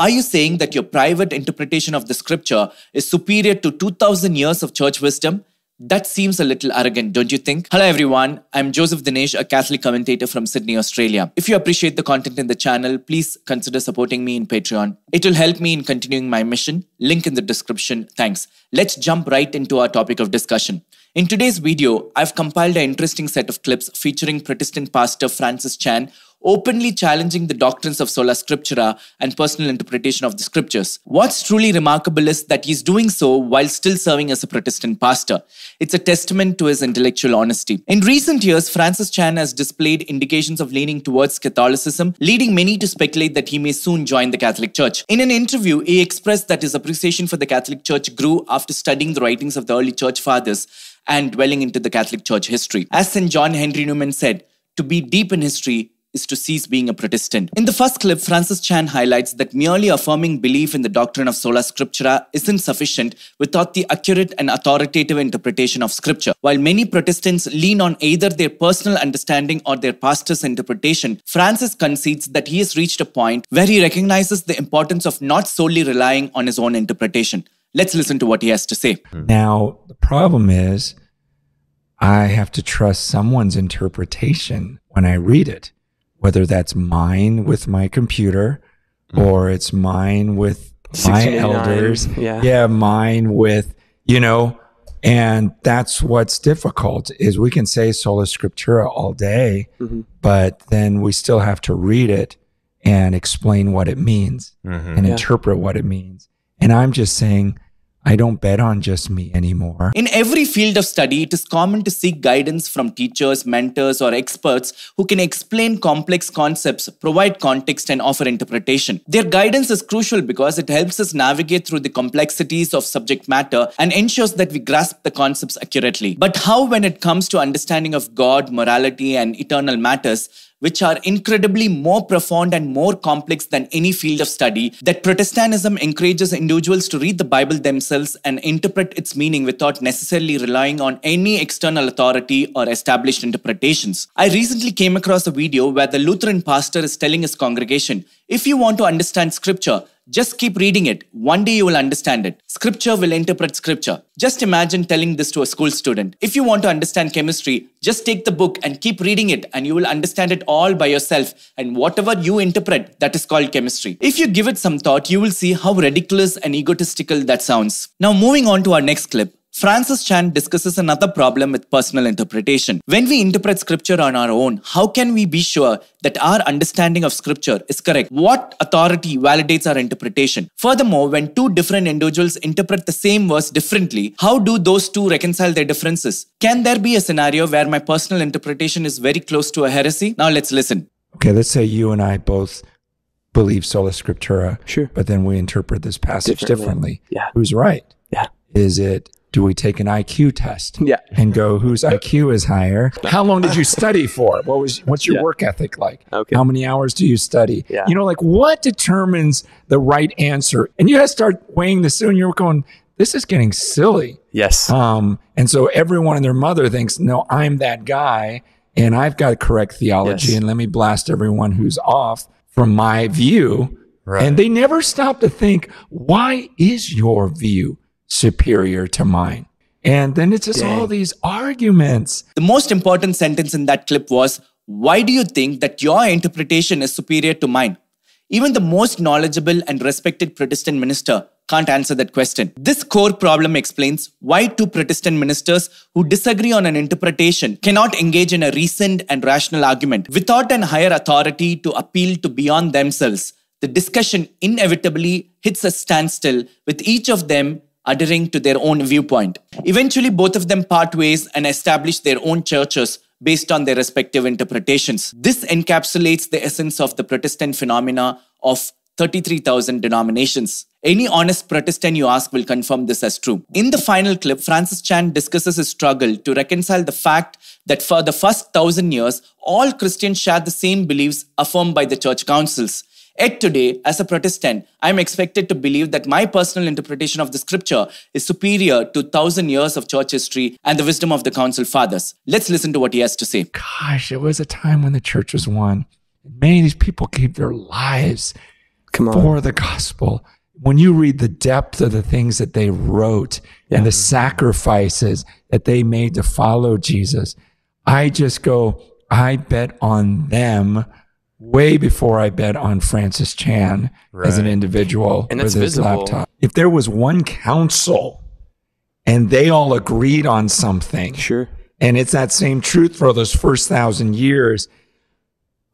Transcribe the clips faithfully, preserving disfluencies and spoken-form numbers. Are you saying that your private interpretation of the scripture is superior to two thousand years of church wisdom? That seems a little arrogant, don't you think? Hello everyone, I'm Joseph Danesh, a Catholic commentator from Sydney, Australia. If you appreciate the content in the channel, please consider supporting me in Patreon. It will help me in continuing my mission. Link in the description. Thanks. Let's jump right into our topic of discussion. In today's video, I've compiled an interesting set of clips featuring Protestant pastor Francis Chan, openly challenging the doctrines of sola scriptura and personal interpretation of the scriptures. What's truly remarkable is that he's doing so while still serving as a Protestant pastor. It's a testament to his intellectual honesty. In recent years, Francis Chan has displayed indications of leaning towards Catholicism, leading many to speculate that he may soon join the Catholic Church. In an interview, he expressed that his appreciation for the Catholic Church grew after studying the writings of the early Church Fathers and dwelling into the Catholic Church history. As Saint John Henry Newman said, "To be deep in history is to cease being a Protestant." In the first clip, Francis Chan highlights that merely affirming belief in the doctrine of sola scriptura isn't sufficient without the accurate and authoritative interpretation of scripture. While many Protestants lean on either their personal understanding or their pastor's interpretation, Francis concedes that he has reached a point where he recognizes the importance of not solely relying on his own interpretation. Let's listen to what he has to say. Now, the problem is I have to trust someone's interpretation when I read it, whether that's mine with my computer or it's mine with my elders. Yeah. yeah, mine with, you know, and that's what's difficult is we can say sola scriptura all day, mm-hmm. but then we still have to read it and explain what it means mm-hmm. and yeah. interpret what it means. And I'm just saying, I don't bet on just me anymore. In every field of study, it is common to seek guidance from teachers, mentors, or experts who can explain complex concepts, provide context, and offer interpretation. Their guidance is crucial because it helps us navigate through the complexities of subject matter and ensures that we grasp the concepts accurately. But how when it comes to understanding of God, morality, and eternal matters, which are incredibly more profound and more complex than any field of study, that Protestantism encourages individuals to read the Bible themselves and interpret its meaning without necessarily relying on any external authority or established interpretations. I recently came across a video where the Lutheran pastor is telling his congregation, if you want to understand scripture, just keep reading it. One day you will understand it. Scripture will interpret scripture. Just imagine telling this to a school student. If you want to understand chemistry, just take the book and keep reading it and you will understand it all by yourself. And whatever you interpret, that is called chemistry. If you give it some thought, you will see how ridiculous and egotistical that sounds. Now moving on to our next clip. Francis Chan discusses another problem with personal interpretation. When we interpret scripture on our own, how can we be sure that our understanding of scripture is correct? What authority validates our interpretation? Furthermore, when two different individuals interpret the same verse differently, how do those two reconcile their differences? Can there be a scenario where my personal interpretation is very close to a heresy? Now let's listen. Okay, let's say you and I both believe sola scriptura, sure, but then we interpret this passage differently. differently. Yeah. Who's right? Yeah. Is it... do we take an I Q test yeah. and go, whose I Q is higher? How long did you study for? What was, what's your yeah. work ethic like? Okay. How many hours do you study? Yeah. You know, like what determines the right answer? And you guys start weighing this and you're going, this is getting silly. Yes. Um, and so everyone and their mother thinks, no, I'm that guy and I've got correct theology yes. and let me blast everyone who's off from my view. Right. And they never stop to think, why is your view superior to mine? And then it's just Dang. all these arguments. The most important sentence in that clip was, why do you think that your interpretation is superior to mine? Even the most knowledgeable and respected Protestant minister can't answer that question. This core problem explains why two Protestant ministers who disagree on an interpretation cannot engage in a reasoned and rational argument. Without an higher authority to appeal to beyond themselves, the discussion inevitably hits a standstill with each of them adhering to their own viewpoint. Eventually, both of them part ways and establish their own churches based on their respective interpretations. This encapsulates the essence of the Protestant phenomena of thirty-three thousand denominations. Any honest Protestant you ask will confirm this as true. In the final clip, Francis Chan discusses his struggle to reconcile the fact that for the first thousand years, all Christians shared the same beliefs affirmed by the church councils. Yet today, as a Protestant, I am expected to believe that my personal interpretation of the scripture is superior to thousand years of church history and the wisdom of the council fathers. Let's listen to what he has to say. Gosh, it was a time when the church was one. Many of these people gave their lives Come on. For the gospel. When you read the depth of the things that they wrote yeah. and the sacrifices that they made to follow Jesus, I just go, I bet on them way before I bet on Francis Chan right. as an individual and with his laptop. If there was one council and they all agreed on something, sure, and it's that same truth for those first thousand years,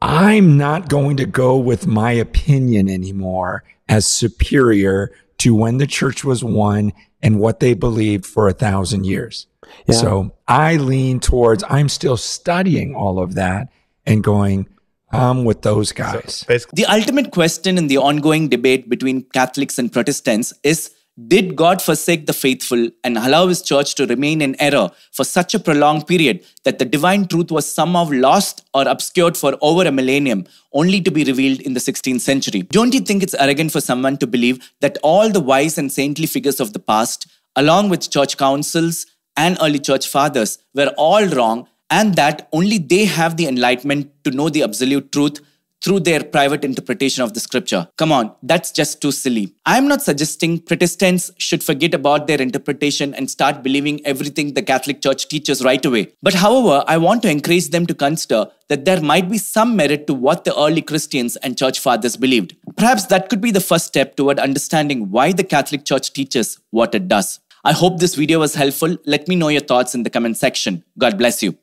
I'm not going to go with my opinion anymore as superior to when the church was one and what they believed for a thousand years. Yeah. So I lean towards, I'm still studying all of that and going, I'm with those guys. So the ultimate question in the ongoing debate between Catholics and Protestants is, did God forsake the faithful and allow his church to remain in error for such a prolonged period that the divine truth was somehow lost or obscured for over a millennium, only to be revealed in the sixteenth century? Don't you think it's arrogant for someone to believe that all the wise and saintly figures of the past, along with church councils and early church fathers, were all wrong, and that only they have the enlightenment to know the absolute truth through their private interpretation of the scripture? Come on, that's just too silly. I'm not suggesting Protestants should forget about their interpretation and start believing everything the Catholic Church teaches right away. But however, I want to encourage them to consider that there might be some merit to what the early Christians and church fathers believed. Perhaps that could be the first step toward understanding why the Catholic Church teaches what it does. I hope this video was helpful. Let me know your thoughts in the comment section. God bless you.